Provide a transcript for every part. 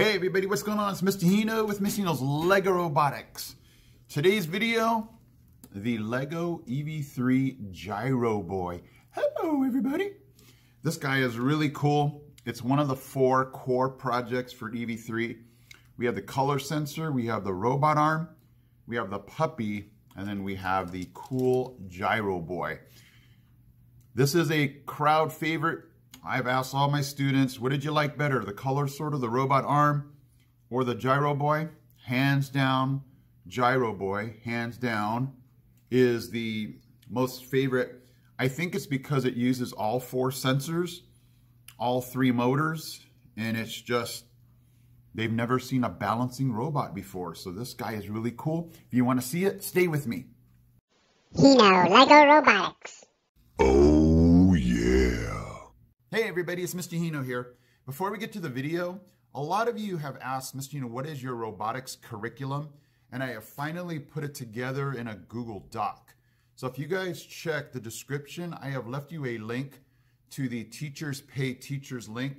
Hey everybody, what's going on? It's Mr. Hino with Mr. Hino's LEGO Robotics. Today's video, the LEGO EV3 Gyro Boy. Hello everybody. This guy is really cool. It's one of the four core projects for EV3. We have the color sensor, we have the robot arm, we have the puppy, and then we have the cool Gyro Boy. This is a crowd favorite. I've asked all my students, what did you like better, the color sort of the robot arm or the Gyro Boy? Hands down, Gyro Boy, hands down, is the most favorite. I think it's because it uses all four sensors, all three motors, and it's just, they've never seen a balancing robot before. So this guy is really cool. If you want to see it, stay with me. Hino, LEGO Robotics. Oh yeah. Hey everybody, it's Mr. Hino here. Before we get to the video, a lot of you have asked, Mr. Hino, what is your robotics curriculum? And I have finally put it together in a Google Doc. So if you guys check the description, I have left you a link to the Teachers Pay Teachers link.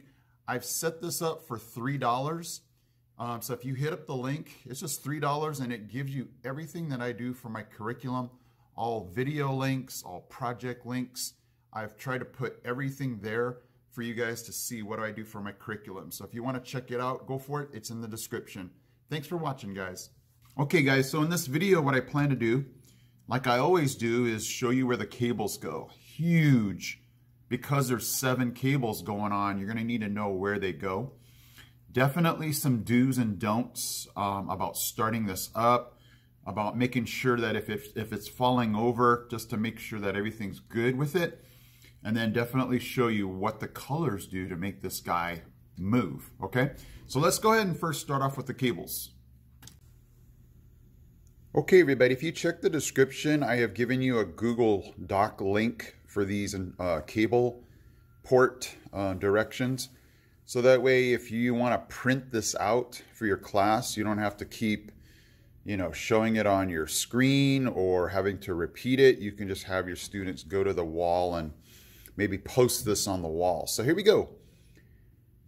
I've set this up for $3. So if you hit up the link, it's just $3 and it gives you everything that I do for my curriculum, all video links, all project links. I've tried to put everything there for you guys to see what do I do for my curriculum. So if you want to check it out, go for it. It's in the description. Thanks for watching, guys. Okay, guys, so in this video, what I plan to do, like I always do, is show you where the cables go. Huge. Because there's 7 cables going on, you're going to need to know where they go. Definitely some do's and don'ts about starting this up, about making sure that if it's falling over, just to make sure that everything's good with it. And then definitely show you what the colors do to make this guy move, okay? So let's go ahead and first start off with the cables. Okay, everybody, if you check the description, I have given you a Google Doc link for these cable port directions. So that way, if you wanna print this out for your class, you don't have to keep, you know, showing it on your screen or having to repeat it. You can just have your students go to the wall and maybe post this on the wall. So here we go.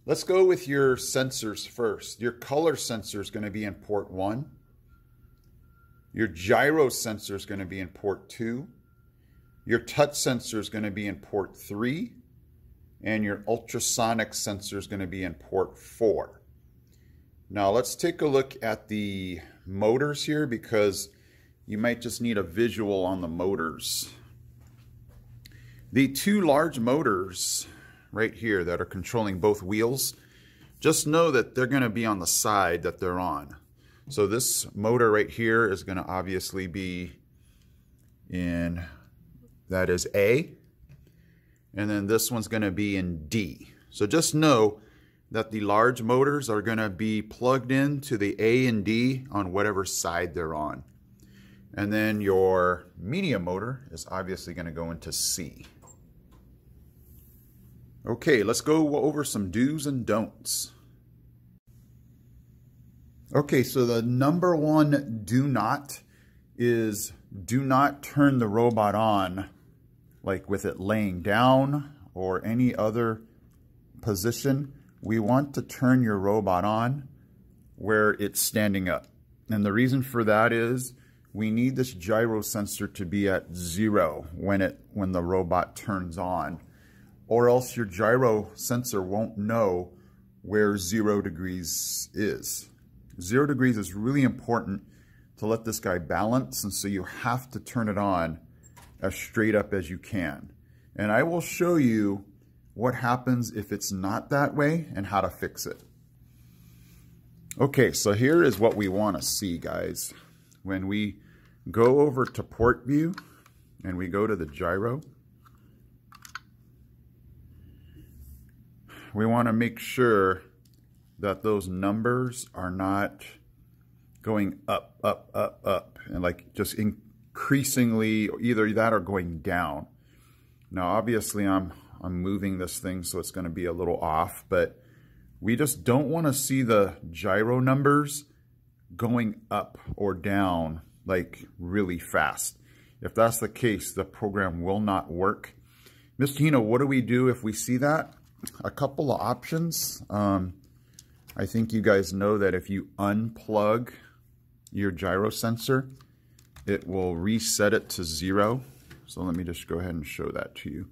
Let's go with your sensors first. Your color sensor is going to be in port 1. Your gyro sensor is going to be in port 2. Your touch sensor is going to be in port 3. And your ultrasonic sensor is going to be in port 4. Now let's take a look at the motors here because you might just need a visual on the motors. The 2 large motors right here that are controlling both wheels, just know that they're going to be on the side that they're on. So this motor right here is going to obviously be in, that is A, and then this one's going to be in D. So just know that the large motors are going to be plugged in to the A and D on whatever side they're on. And then your medium motor is obviously going to go into C. Okay, let's go over some do's and don'ts. Okay, so the number one do not is do not turn the robot on like with it laying down or any other position. We want to turn your robot on where it's standing up. And the reason for that is we need this gyro sensor to be at 0 when the robot turns on, or else your gyro sensor won't know where 0 degrees is. 0 degrees is really important to let this guy balance, and so you have to turn it on as straight up as you can. And I will show you what happens if it's not that way and how to fix it. Okay, so here is what we want to see, guys. When we go over to port view and we go to the gyro, we want to make sure that those numbers are not going up, up, up, up, and like just increasingly either that or going down. Now, obviously I'm moving this thing, so it's going to be a little off, but we just don't want to see the gyro numbers going up or down like really fast. If that's the case, the program will not work. Mr. Hino, what do we do if we see that? A couple of options. I think you guys know that if you unplug your gyro sensor, it will reset it to 0. So let me just go ahead and show that to you.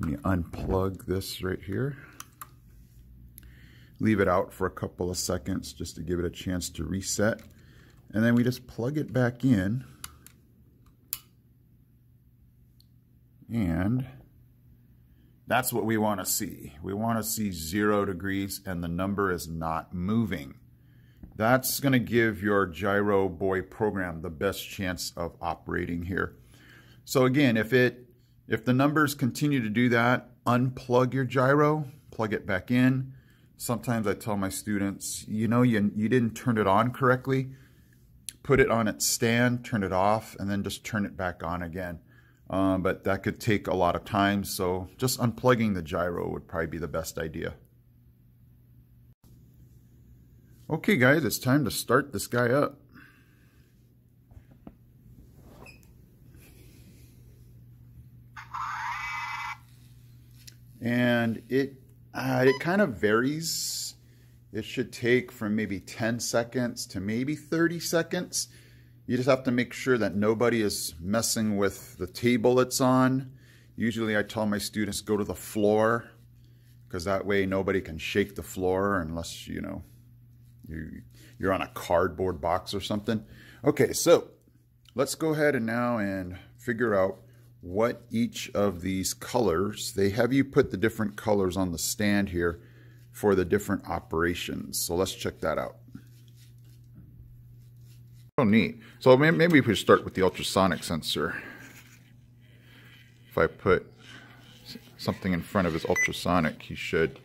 Let me unplug this right here. Leave it out for a couple of seconds just to give it a chance to reset. And then we just plug it back in. And that's what we want to see. We want to see 0 degrees and the number is not moving. That's going to give your Gyro Boy program the best chance of operating here. So again, if the numbers continue to do that, unplug your gyro, plug it back in. Sometimes I tell my students, you know, you didn't turn it on correctly. Put it on its stand, turn it off, and then just turn it back on again. But that could take a lot of time, so just unplugging the gyro would probably be the best idea. Okay guys, it's time to start this guy up. And it kind of varies. It should take from maybe 10 seconds to maybe 30 seconds. You just have to make sure that nobody is messing with the table it's on. Usually I tell my students go to the floor, because that way nobody can shake the floor unless, you know, you're on a cardboard box or something. Okay, so let's go ahead and now figure out what each of these colors, they have you put the different colors on the stand here for the different operations. So let's check that out. Oh, neat. So maybe if we start with the ultrasonic sensor. If I put something in front of his ultrasonic, he should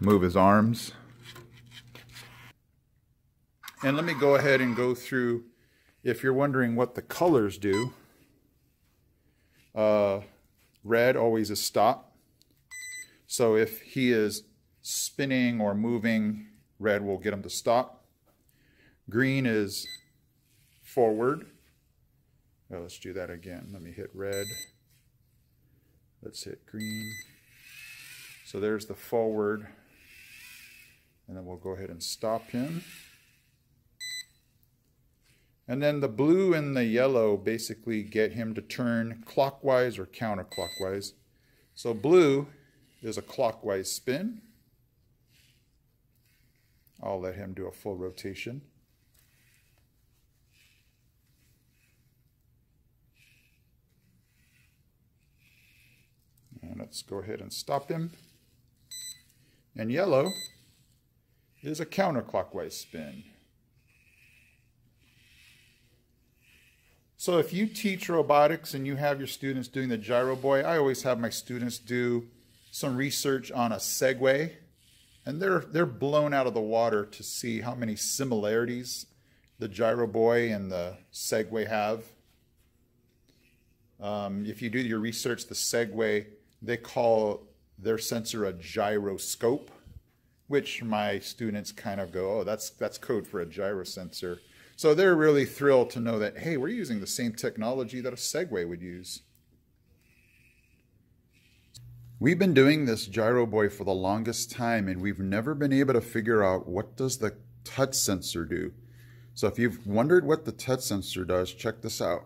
move his arms. And let me go ahead and go through, if you're wondering what the colors do, red always is stop. So if he is spinning or moving, red will get him to stop. Green is forward. Oh, let's do that again. Let me hit red. Let's hit green. So there's the forward. And then we'll go ahead and stop him. And then the blue and the yellow basically get him to turn clockwise or counterclockwise. So blue is a clockwise spin. I'll let him do a full rotation. And let's go ahead and stop him. And yellow is a counterclockwise spin. So if you teach robotics and you have your students doing the Gyro Boy, I always have my students do some research on a Segway. And they're blown out of the water to see how many similarities the Gyro Boy and the Segway have. If you do your research, the Segway, they call their sensor a gyroscope, which my students kind of go, oh, that's code for a gyrosensor. So they're really thrilled to know that, hey, we're using the same technology that a Segway would use. We've been doing this Gyro Boy for the longest time, and we've never been able to figure out what does the touch sensor do. So if you've wondered what the touch sensor does, check this out.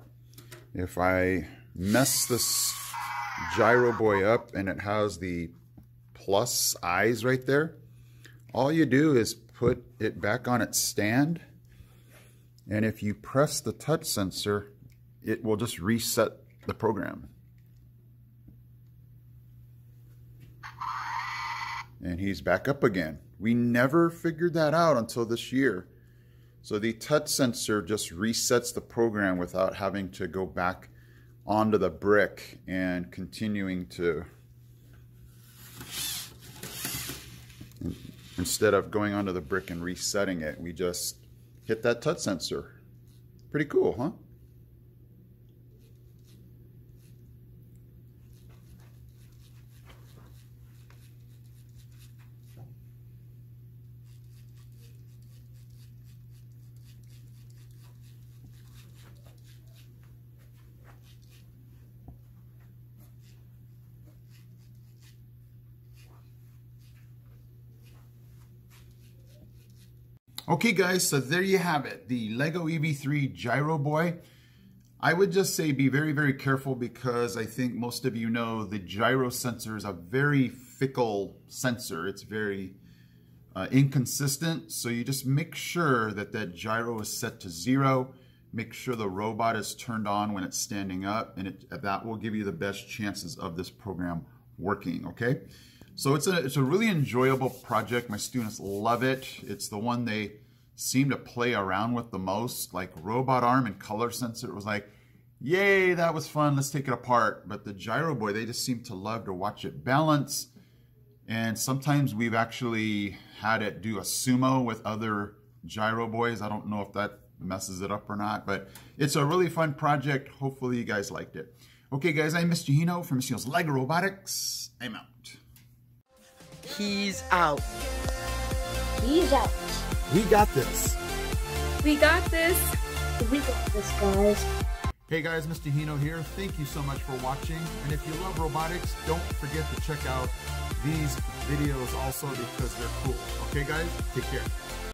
If I mess this Gyro Boy up and it has the plus eyes right there, all you do is put it back on its stand, and if you press the touch sensor, it will just reset the program. And he's back up again. We never figured that out until this year. So the touch sensor just resets the program without having to go back onto the brick and continuing to, instead of going onto the brick and resetting it, we just hit that touch sensor. Pretty cool, huh? Okay guys, so there you have it, the LEGO EV3 Gyro Boy. I would just say be very, very careful because I think most of you know the Gyrosensor is a very fickle sensor. It's very inconsistent, so you just make sure that that gyro is set to 0. Make sure the robot is turned on when it's standing up, and that will give you the best chances of this program working, okay? So it's a really enjoyable project. My students love it. It's the one they seem to play around with the most, like robot arm and color sensor. It was like, yay, that was fun, let's take it apart. But the Gyro Boy, they just seem to love to watch it balance. And sometimes we've actually had it do a sumo with other Gyro Boys. I don't know if that messes it up or not, but it's a really fun project. Hopefully you guys liked it. Okay guys, I'm Mr. Hino from Mr. Hino's LEGO Robotics. I'm out. He's out. He's out. We got this. We got this. We got this, guys. Hey guys, Mr. Hino here. Thank you so much for watching. And if you love robotics, don't forget to check out these videos also because they're cool. Okay guys, take care.